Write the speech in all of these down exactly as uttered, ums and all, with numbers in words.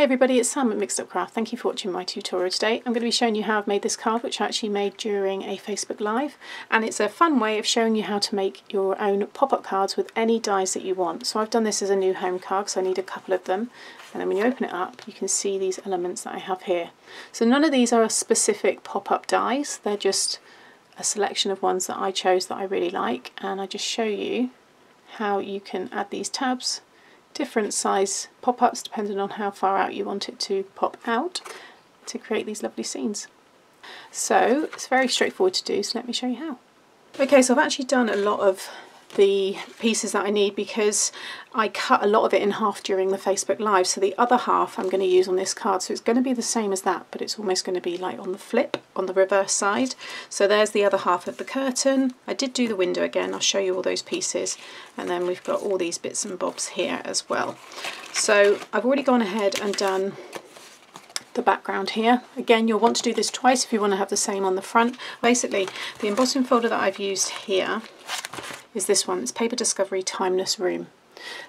Hey everybody, it's Sam at Mixed Up Craft. Thank you for watching my tutorial today. I'm going to be showing you how I've made this card, which I actually made during a Facebook Live, and it's a fun way of showing you how to make your own pop-up cards with any dies that you want. So I've done this as a new home card because I need a couple of them, and then when you open it up you can see these elements that I have here. So none of these are specific pop-up dies, they're just a selection of ones that I chose that I really like, and I just show you how you can add these tabs, different size pop-ups depending on how far out you want it to pop out, to create these lovely scenes. So it's very straightforward to do, so let me show you how. Okay, so I've actually done a lot of the pieces that I need because I cut a lot of it in half during the Facebook Live, so the other half I'm going to use on this card, so it's going to be the same as that, but it's almost going to be like on the flip, on the reverse side. So there's the other half of the curtain. I did do the window again, I'll show you all those pieces, and then we've got all these bits and bobs here as well. So I've already gone ahead and done the background here. Again, you'll want to do this twice if you want to have the same on the front. Basically, the embossing folder that I've used here is this one. It's Paper Discovery Timeless Room,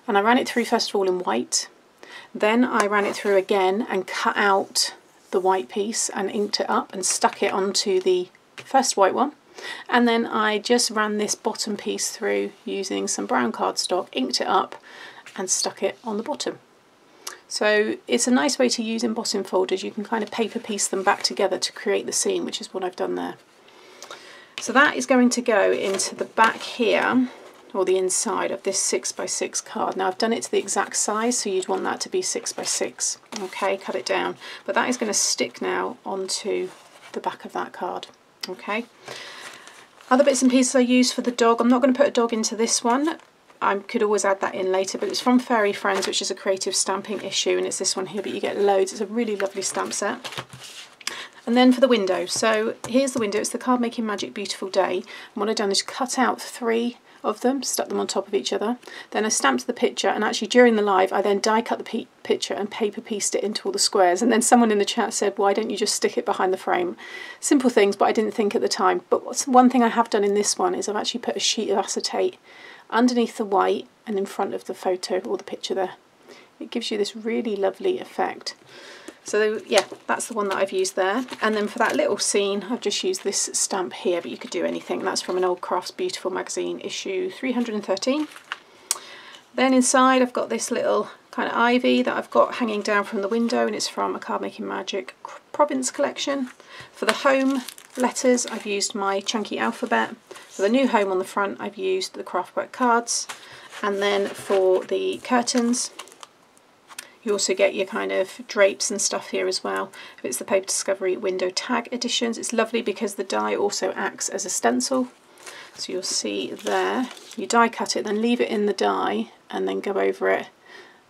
and I ran it through first of all in white, then I ran it through again and cut out the white piece and inked it up and stuck it onto the first white one, and then I just ran this bottom piece through using some brown cardstock, inked it up and stuck it on the bottom. So it's a nice way to use embossing folders, you can kind of paper piece them back together to create the scene, which is what I've done there. So that is going to go into the back here, or the inside of this six by six card. Now I've done it to the exact size, so you'd want that to be six by six. Okay, cut it down. But that is going to stick now onto the back of that card. Okay. Other bits and pieces I use for the dog. I'm not going to put a dog into this one. I could always add that in later, but it's from Fairy Friends, which is a creative stamping issue, and it's this one here, but you get loads. It's a really lovely stamp set. And then for the window, so here's the window, it's the Card-Making Magic Beautiful Day, and what I've done is cut out three of them, stuck them on top of each other, then I stamped the picture, and actually during the live I then die cut the picture and paper pieced it into all the squares, and then someone in the chat said, why don't you just stick it behind the frame? Simple things, but I didn't think at the time. But what's one thing I have done in this one is I've actually put a sheet of acetate underneath the white and in front of the photo or the picture there. It gives you this really lovely effect. So yeah, that's the one that I've used there. And then for that little scene, I've just used this stamp here, but you could do anything. That's from an old Crafts Beautiful magazine, issue three hundred and thirteen. Then inside, I've got this little kind of ivy that I've got hanging down from the window, and it's from a Card Making Magic province collection. For the home letters, I've used my chunky alphabet. For the new home on the front, I've used the Craftwork cards. And then for the curtains, you also get your kind of drapes and stuff here as well. It's the Paper Discovery Window Tag Editions. It's lovely because the die also acts as a stencil. So you'll see there, you die cut it, then leave it in the die and then go over it.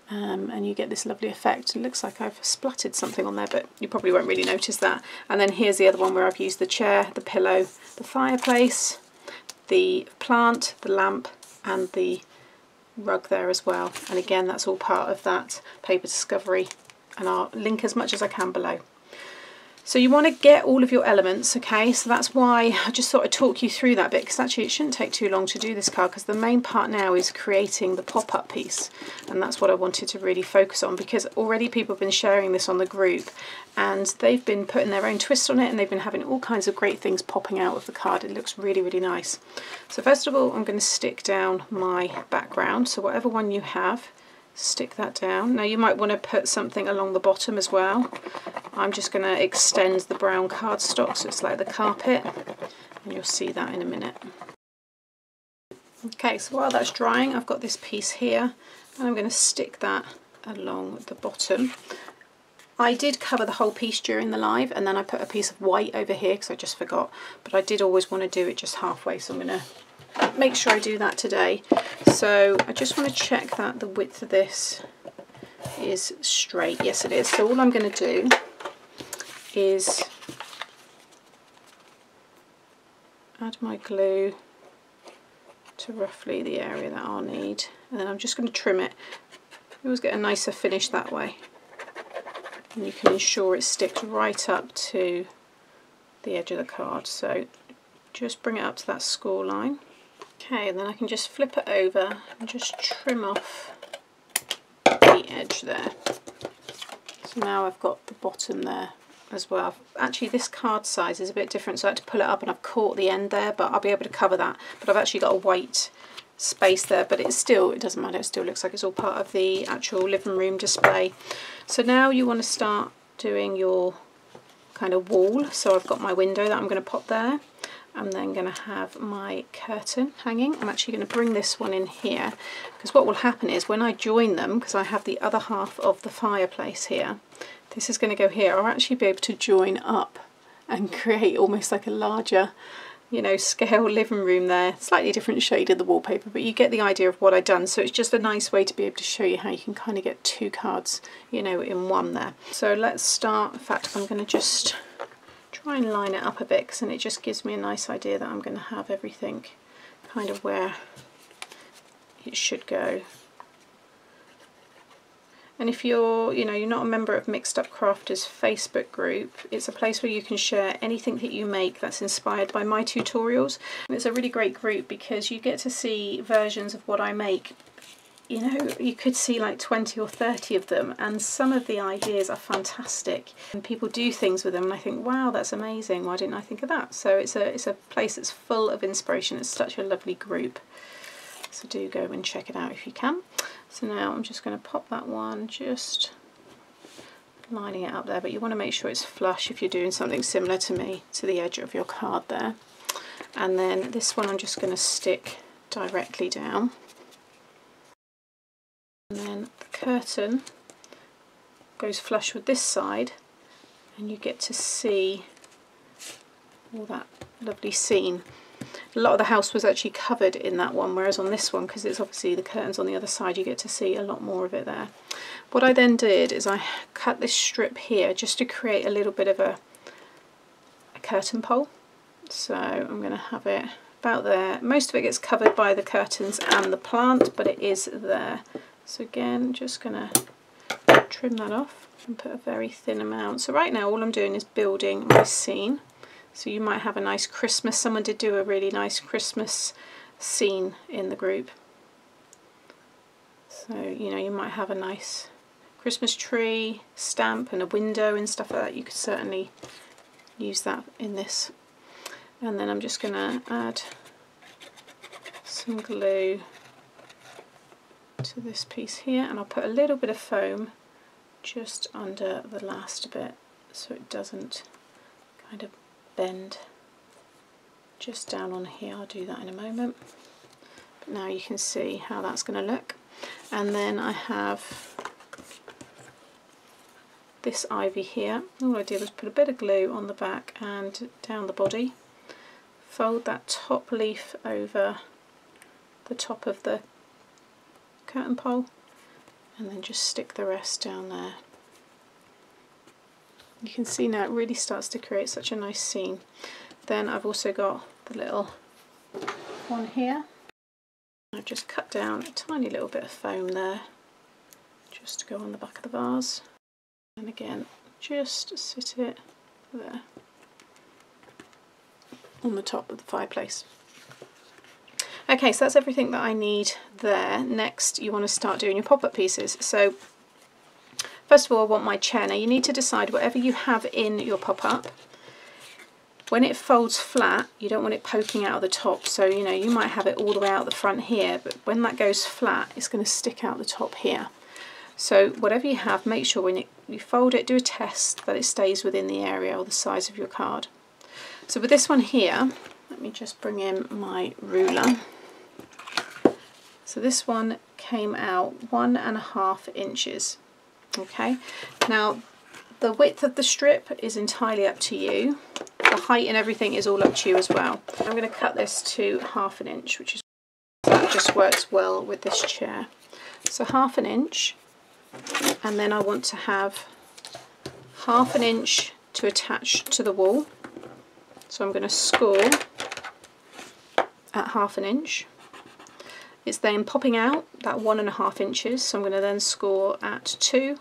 Um, and you get this lovely effect. It looks like I've splattered something on there, but you probably won't really notice that. And then here's the other one where I've used the chair, the pillow, the fireplace, the plant, the lamp and the rug there as well, and again that's all part of that Paper Discovery, and I'll link as much as I can below. So you want to get all of your elements, okay, so that's why I just thought I'd talk you through that bit, because actually it shouldn't take too long to do this card, because the main part now is creating the pop-up piece, and that's what I wanted to really focus on, because already people have been sharing this on the group and they've been putting their own twist on it, and they've been having all kinds of great things popping out of the card. It looks really, really nice. So first of all I'm going to stick down my background, so whatever one you have, stick that down. Now you might want to put something along the bottom as well. I'm just going to extend the brown cardstock so it's like the carpet, and you'll see that in a minute. Okay, so while that's drying I've got this piece here, and I'm going to stick that along the bottom. I did cover the whole piece during the live, and then I put a piece of white over here because I just forgot, but I did always want to do it just halfway, so I'm going to make sure I do that today. So I just want to check that the width of this is straight. Yes it is. So all I'm going to do is add my glue to roughly the area that I'll need, and then I'm just going to trim it. You always get a nicer finish that way, and you can ensure it sticks right up to the edge of the card. So just bring it up to that score line. Okay, and then I can just flip it over and just trim off the edge there. So now I've got the bottom there as well. Actually, this card size is a bit different, so I had to pull it up and I've caught the end there, but I'll be able to cover that. But I've actually got a white space there, but it's still, it doesn't matter, it still looks like it's all part of the actual living room display. So now you want to start doing your kind of wall. So I've got my window that I'm going to pop there. I'm then going to have my curtain hanging. I'm actually going to bring this one in here, because what will happen is when I join them, because I have the other half of the fireplace here, this is going to go here. I'll actually be able to join up and create almost like a larger, you know, scale living room there. Slightly different shade of the wallpaper, but you get the idea of what I've done. So it's just a nice way to be able to show you how you can kind of get two cards, you know, in one there. So let's start. In fact, I'm going to just try and line it up a bit, because then it just gives me a nice idea that I'm going to have everything kind of where it should go. And if you're, you know, you're not a member of Mixed Up Crafters Facebook group, it's a place where you can share anything that you make that's inspired by my tutorials. And it's a really great group because you get to see versions of what I make. You know, you could see like twenty or thirty of them, and some of the ideas are fantastic. And people do things with them, and I think, wow, that's amazing. Why didn't I think of that? So it's a it's a place that's full of inspiration. It's such a lovely group. So do go and check it out if you can. So now I'm just going to pop that one, just lining it up there, but you want to make sure it's flush if you're doing something similar to me, to the edge of your card there. And then this one I'm just going to stick directly down. And then the curtain goes flush with this side, and you get to see all that lovely scene. A lot of the house was actually covered in that one, whereas on this one, because it's obviously the curtains on the other side, you get to see a lot more of it there. What I then did is I cut this strip here just to create a little bit of a, a curtain pole. So I'm going to have it about there. Most of it gets covered by the curtains and the plant, but it is there. So again, just going to trim that off and put a very thin amount. So right now all I'm doing is building my scene. So you might have a nice Christmas, someone did do a really nice Christmas scene in the group. So, you know, you might have a nice Christmas tree, stamp and a window and stuff like that. You could certainly use that in this. And then I'm just going to add some glue to this piece here, and I'll put a little bit of foam just under the last bit so it doesn't kind of bend just down on here. I'll do that in a moment, but now you can see how that's going to look. And then I have this ivy here. All I did was put a bit of glue on the back and down the body, fold that top leaf over the top of the curtain pole, and then just stick the rest down there. You can see now it really starts to create such a nice scene. Then I've also got the little one here. I've just cut down a tiny little bit of foam there just to go on the back of the vase. And again, just sit it there on the top of the fireplace. Okay, so that's everything that I need there. Next, you want to start doing your pop-up pieces. So first of all, I want my chair. Now you need to decide whatever you have in your pop-up, when it folds flat, you don't want it poking out of the top. So, you know, you might have it all the way out the front here, but when that goes flat, it's going to stick out the top here. So whatever you have, make sure when it, you fold it, do a test that it stays within the area or the size of your card. So with this one here, let me just bring in my ruler. So this one came out one and a half inches. Okay, now the width of the strip is entirely up to you. The height and everything is all up to you as well. I'm going to cut this to half an inch, which is that just works well with this chair. So half an inch, and then I want to have half an inch to attach to the wall. So I'm going to score at half an inch. It's then popping out that one and a half inches, so I'm going to then score at two,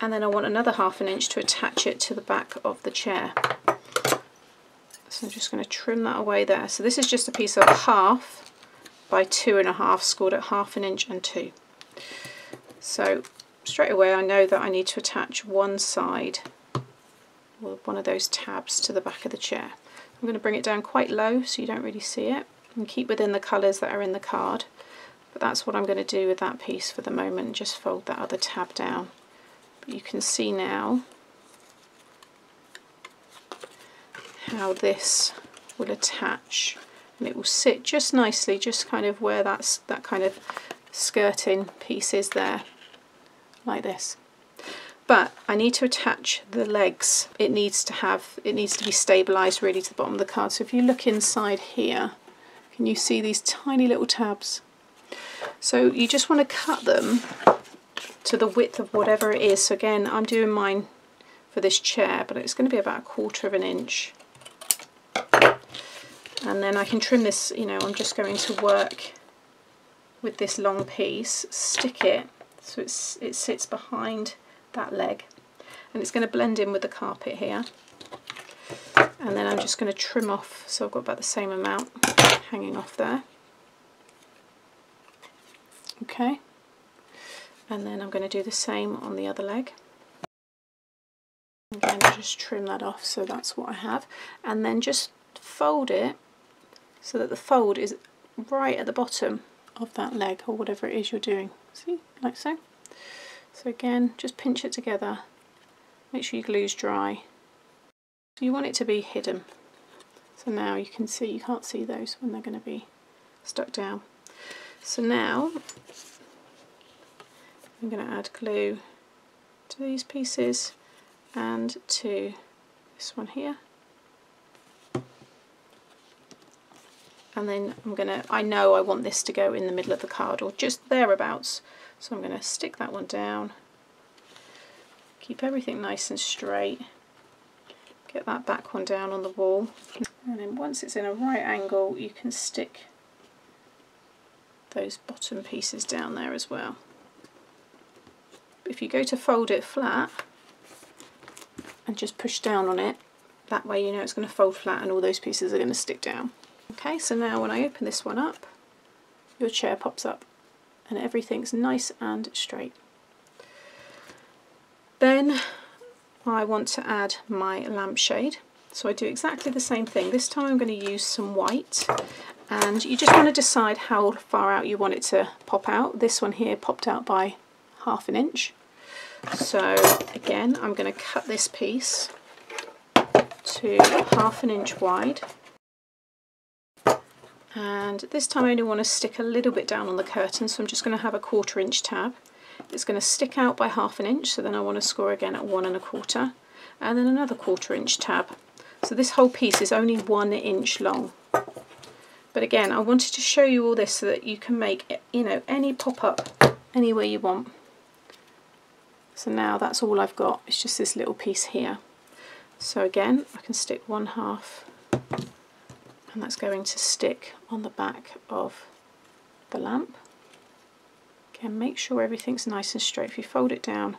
and then I want another half an inch to attach it to the back of the chair. So I'm just going to trim that away there. So this is just a piece of half by two and a half, scored at half an inch and two. So straight away I know that I need to attach one side, one of those tabs, to the back of the chair. I'm going to bring it down quite low so you don't really see it, and keep within the colours that are in the card. But that's what I'm going to do with that piece for the moment, just fold that other tab down. But you can see now how this will attach, and it will sit just nicely, just kind of where that's that kind of skirting piece is there, like this. But I need to attach the legs. It needs to have, it needs to be stabilised really to the bottom of the card. So if you look inside here, can you see these tiny little tabs? So you just want to cut them to the width of whatever it is. So again, I'm doing mine for this chair, but it's going to be about a quarter of an inch. And then I can trim this, you know, I'm just going to work with this long piece, stick it so it's, it sits behind that leg, and it's going to blend in with the carpet here. And then I'm just going to trim off, so I've got about the same amount hanging off there. Okay, and then I'm going to do the same on the other leg. Again, just trim that off, so that's what I have, and then just fold it so that the fold is right at the bottom of that leg, or whatever it is you're doing. See, like so. So again, just pinch it together, make sure your glue's dry. So you want it to be hidden. So now you can see, you can't see those when they're going to be stuck down. So now I'm going to add glue to these pieces and to this one here. And then I'm going to, I know I want this to go in the middle of the card, or just thereabouts. So I'm going to stick that one down, keep everything nice and straight, get that back one down on the wall, and then once it's in a right angle you can stick those bottom pieces down there as well. If you go to fold it flat and just push down on it, that way you know it's going to fold flat and all those pieces are going to stick down. Okay, so now when I open this one up, your chair pops up and everything's nice and straight. Then I want to add my lampshade. So I do exactly the same thing. This time I'm going to use some white, and you just want to decide how far out you want it to pop out. This one here popped out by half an inch. So again, I'm going to cut this piece to half an inch wide. And this time I only want to stick a little bit down on the curtain, so I'm just going to have a quarter inch tab. It's going to stick out by half an inch, so then I want to score again at one and a quarter, and then another quarter inch tab. So this whole piece is only one inch long. But again, I wanted to show you all this so that you can make, you know, any pop-up anywhere you want. So now that's all I've got, it's just this little piece here. So again, I can stick one half, and that's going to stick on the back of the lamp. Again, make sure everything's nice and straight. If you fold it down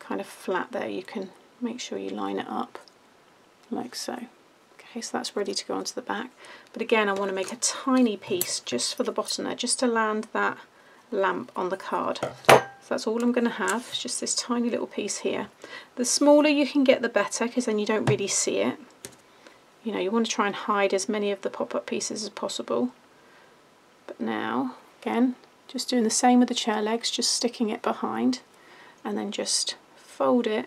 kind of flat there, you can make sure you line it up like so. Okay, so that's ready to go onto the back. But again, I want to make a tiny piece just for the bottom there, just to land that lamp on the card. So that's all I'm going to have, it's just this tiny little piece here. The smaller you can get, the better, because then you don't really see it. You know, you want to try and hide as many of the pop-up pieces as possible. But now, again, just doing the same with the chair legs, just sticking it behind, and then just fold it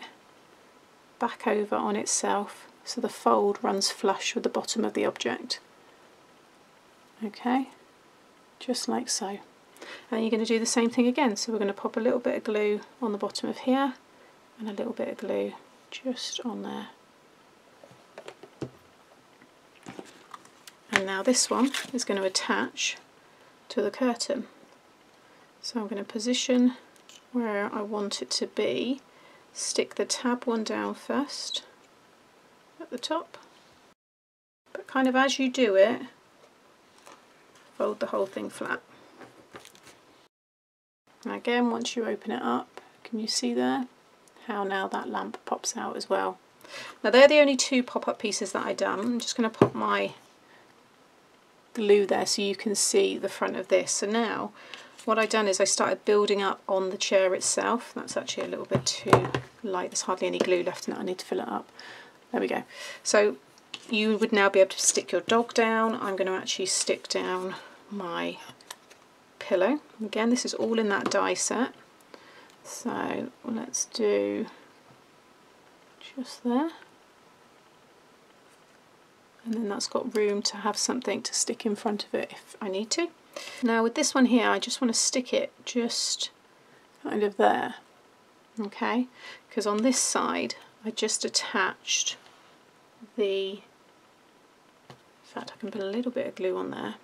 back over on itself so the fold runs flush with the bottom of the object. Okay, just like so. And you're going to do the same thing again. So we're going to pop a little bit of glue on the bottom of here, and a little bit of glue just on there. And now this one is going to attach to the curtain. So I'm going to position where I want it to be, stick the tab one down first at the top, but kind of as you do it, fold the whole thing flat. And again, once you open it up, can you see there how now that lamp pops out as well? Now they're the only two pop-up pieces that I've done. I'm just going to pop my glue there so you can see the front of this. So now what I've done is I started building up on the chair itself. That's actually a little bit too light, there's hardly any glue left in it, I need to fill it up. There we go. So you would now be able to stick your dog down. I'm going to actually stick down my pillow. Again, this is all in that die set. So let's do just there. And then that's got room to have something to stick in front of it if I need to. Now with this one here, I just want to stick it just kind of there, okay? Because on this side, I just attached the, in fact I can put a little bit of glue on there,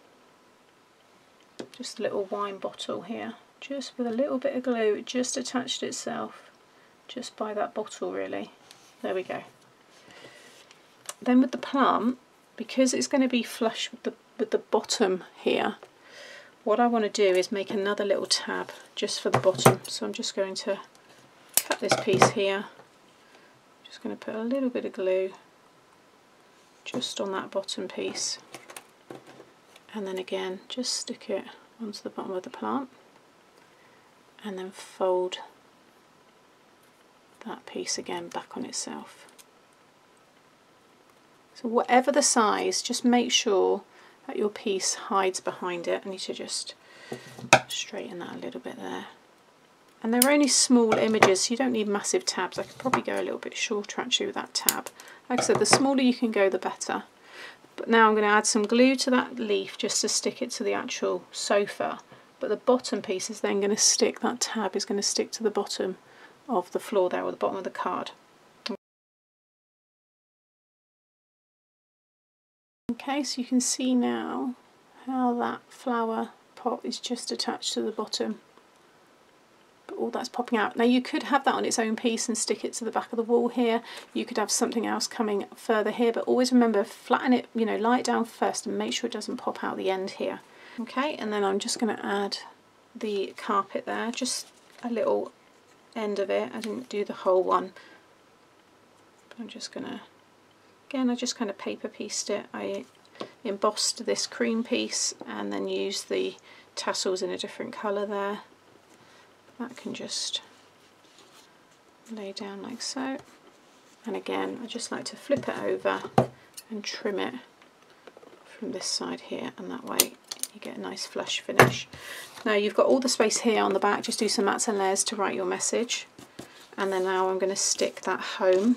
just a little wine bottle here, just with a little bit of glue, it just attached itself just by that bottle really. There we go. Then with the plant, because it's going to be flush with the, with the bottom here, what I want to do is make another little tab just for the bottom. So I'm just going to cut this piece here, just going to put a little bit of glue just on that bottom piece, and then again just stick it onto the bottom of the plant and then fold that piece again back on itself. So whatever the size, just make sure that your piece hides behind it. I need to just straighten that a little bit there. And they're only small images, so you don't need massive tabs. I could probably go a little bit shorter actually with that tab. Like I said, the smaller you can go, the better. But now I'm going to add some glue to that leaf just to stick it to the actual sofa. But the bottom piece is then going to stick, that tab is going to stick to the bottom of the floor there, or the bottom of the card. Okay, so you can see now how that flower pot is just attached to the bottom. But all that's popping out. Now you could have that on its own piece and stick it to the back of the wall here. You could have something else coming further here, but always remember, flatten it, you know, lie it down first and make sure it doesn't pop out the end here. Okay, and then I'm just going to add the carpet there, just a little end of it. I didn't do the whole one. But I'm just going to, again, I just kind of paper pieced it. I embossed this cream piece and then used the tassels in a different colour there. That can just lay down like so, and again I just like to flip it over and trim it from this side here, and that way you get a nice flush finish. Now you've got all the space here on the back, just do some mats and layers to write your message, and then now I'm going to stick that home.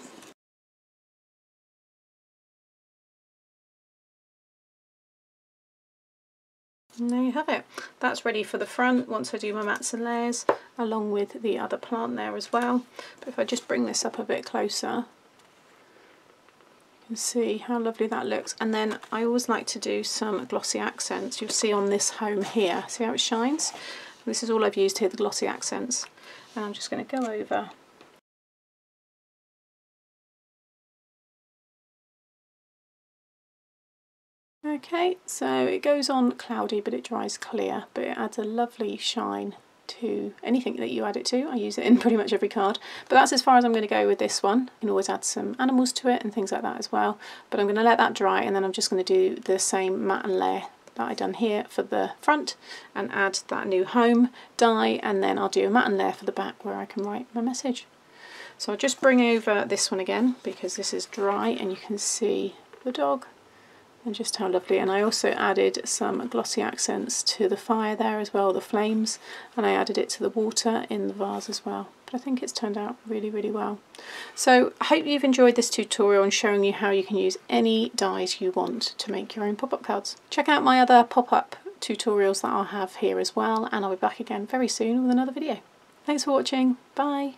And there you have it. That's ready for the front once I do my mats and layers, along with the other plant there as well. But if I just bring this up a bit closer, you can see how lovely that looks. And then I always like to do some glossy accents. You'll see on this home here, see how it shines? This is all I've used here, the glossy accents. And I'm just going to go over . Okay, so it goes on cloudy but it dries clear, but it adds a lovely shine to anything that you add it to. I use it in pretty much every card, but that's as far as I'm going to go with this one. You can always add some animals to it and things like that as well, but I'm going to let that dry and then I'm just going to do the same matte and layer that I've done here for the front and add that new home die, and then I'll do a matte and layer for the back where I can write my message. So I'll just bring over this one again because this is dry and you can see the dog. And just how lovely. And I also added some glossy accents to the fire there as well, the flames, and I added it to the water in the vase as well. But I think it's turned out really, really well. So I hope you've enjoyed this tutorial and showing you how you can use any dies you want to make your own pop-up cards. Check out my other pop-up tutorials that I'll have here as well, and I'll be back again very soon with another video. Thanks for watching. Bye.